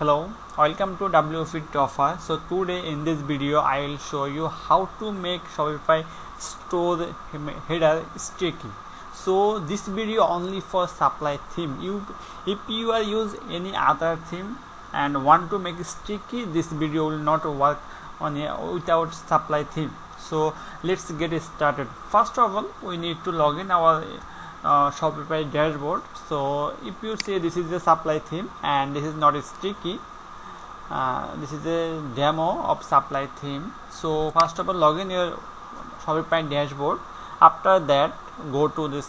Hello, welcome to WPTopper. So today in this video I will show you how to make Shopify store header sticky. So this video only for supply theme. If you are use any other theme and want to make it sticky, this video will not work on without supply theme. So let's get started. First of all, we need to log in our Shopify dashboard. So if you say this is a supply theme and this is not a sticky, this is a demo of supply theme. So first of all, log in your Shopify dashboard. After that, go to this,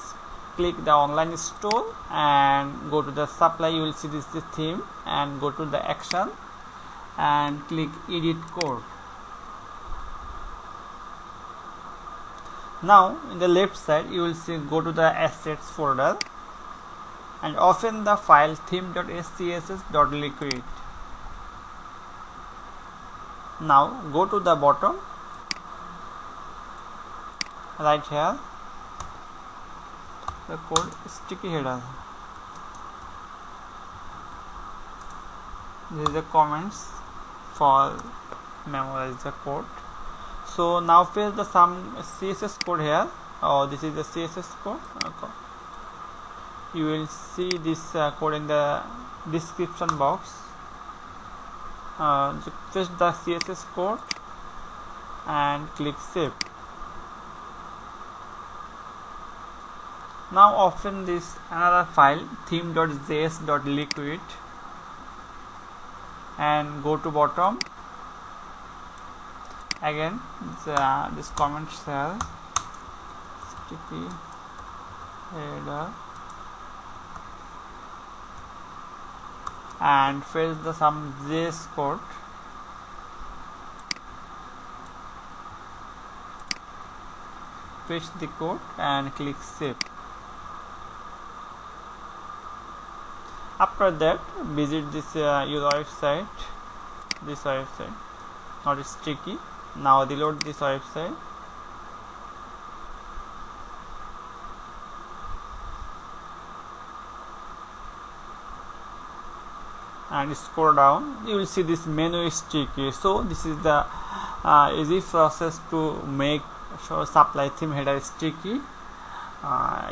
click the online store and go to the supply. You will see this theme and go to the action and click edit code. Now in the left side you will see, go to the assets folder and open the file theme.scss.liquid. Now go to the bottom right here, the code sticky header. This is the comments for memorize the code. So now paste the some CSS code here. Oh, this is the CSS code. Okay. You will see this code in the description box. Paste the CSS code and click save. Now open this another file theme.js.liquid and go to bottom. Again this comment cell sticky header and paste the some JS code and click save. After that, visit this your website, not sticky. Now reload this website. And scroll down, you will see this menu is sticky. So this is the easy process to make supply theme header sticky.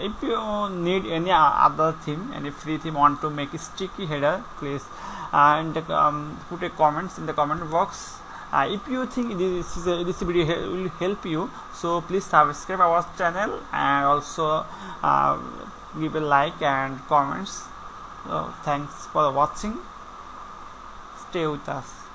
If you need any other theme, any free theme, want to make a sticky header, please put a comments in the comment box. If you think this video will help you, so please subscribe our channel and also give a like and comments. Thanks for watching. Stay with us.